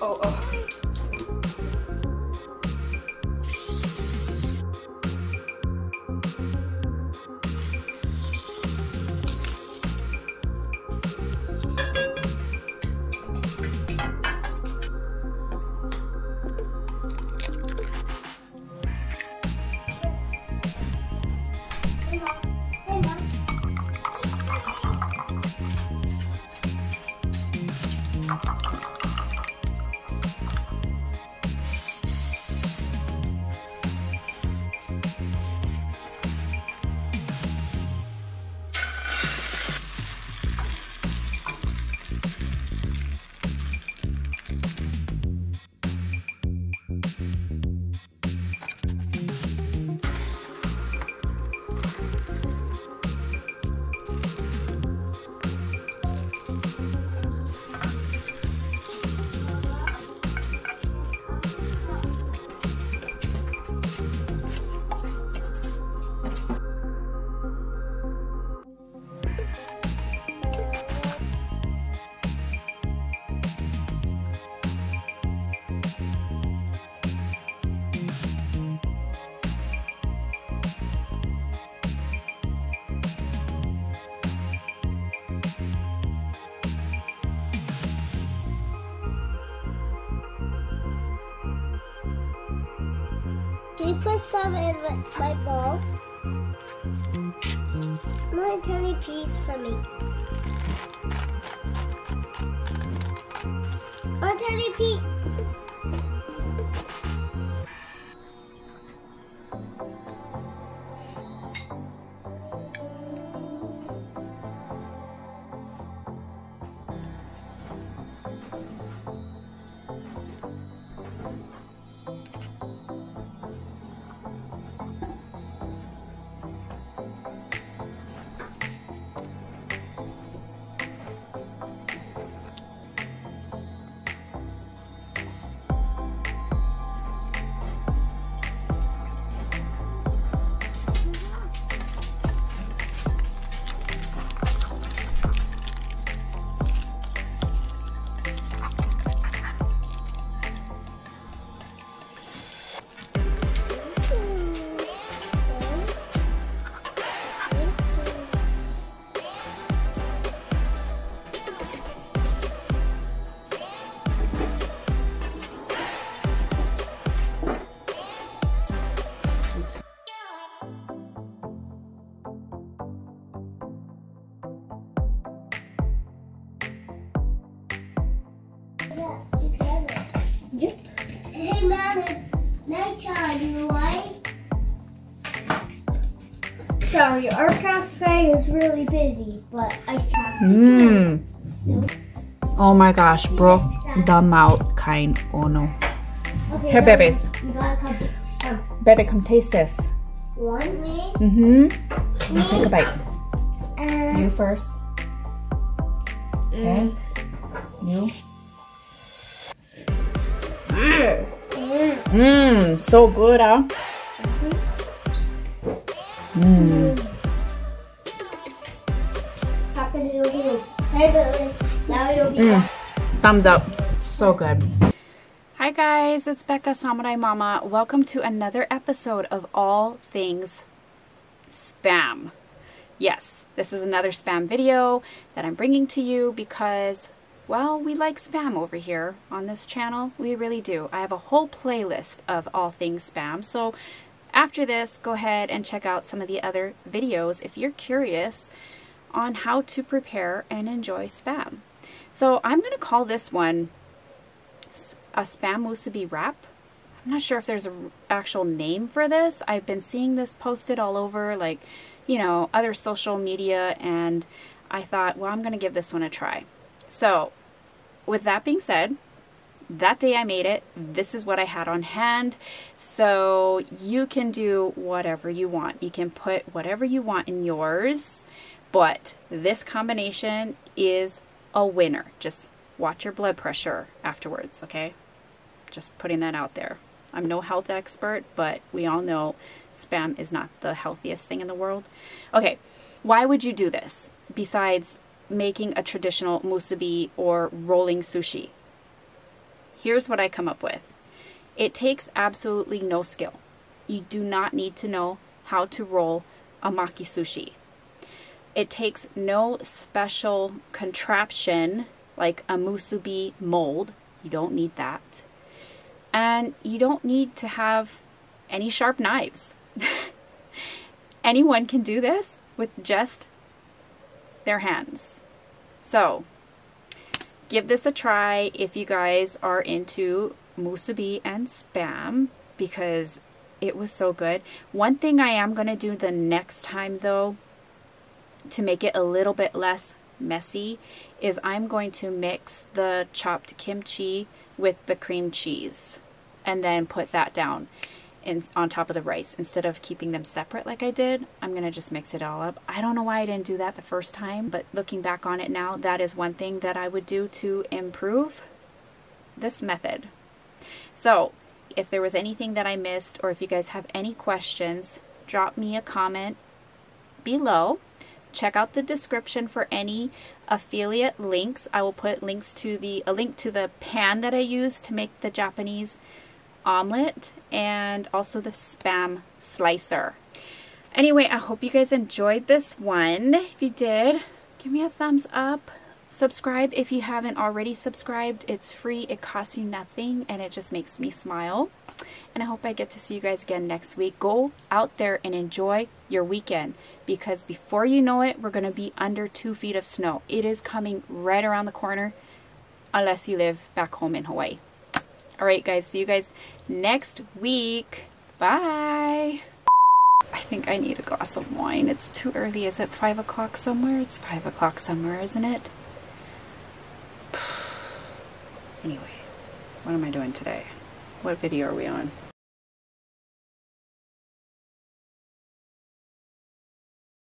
Can you put some in my bowl? One tiny piece for me. One tiny piece. Sorry, our cafe is really busy, but I found it. Oh my gosh, broke them out kind. Oh no. Okay, here, babies. You gotta come. Baby, come taste this. One? Mm-hmm. Now take a bite. You first. Okay. You. Mmm, so good, huh? Thumbs up. So good. Hi guys, it's Becca Samurai Mama. Welcome to another episode of All Things Spam. Yes, this is another spam video that I'm bringing to you because, well, we like spam over here on this channel. We really do. I have a whole playlist of All Things Spam. So after this, go ahead and check out some of the other videos if you're curious on how to prepare and enjoy spam. So I'm going to call this one a spam musubi wrap. I'm not sure if there's an actual name for this. I've been seeing this posted all over, like, you know, other social media, and I thought, well, I'm going to give this one a try. So with that being said, that day I made it, this is what I had on hand. So you can do whatever you want. You can put whatever you want in yours, but this combination is a winner. Just watch your blood pressure afterwards, okay? Just putting that out there. I'm no health expert, but we all know spam is not the healthiest thing in the world. Okay, why would you do this besides making a traditional musubi or rolling sushi? Here's what I come up with. It takes absolutely no skill. You do not need to know how to roll a maki sushi. It takes no special contraption like a musubi mold. You don't need that. And you don't need to have any sharp knives. Anyone can do this with just their hands. So give this a try if you guys are into musubi and spam, because it was so good. One thing I am going to do the next time though, to make it a little bit less messy, is I'm going to mix the chopped kimchi with the cream cheese and then put that down in, on top of the rice. Instead of keeping them separate like I did, I'm going to just mix it all up. I don't know why I didn't do that the first time, but looking back on it now, that is one thing that I would do to improve this method. So if there was anything that I missed, or if you guys have any questions, drop me a comment below. Check out the description for any affiliate links. I will put links to a link to the pan that I use to make the Japanese omelet, and also the spam slicer. Anyway, I hope you guys enjoyed this one. If you did, give me a thumbs up. Subscribe if you haven't already subscribed. It's free, it costs you nothing, and it just makes me smile. And I hope I get to see you guys again next week. Go out there and enjoy your weekend, because before you know it, we're going to be under 2 feet of snow. It is coming right around the corner, unless you live back home in Hawaii. All right, guys, see you guys next week. Bye. I think I need a glass of wine. It's too early. Is it 5 o'clock somewhere? It's 5 o'clock somewhere, isn't it? Anyway, what am I doing today? What video are we on?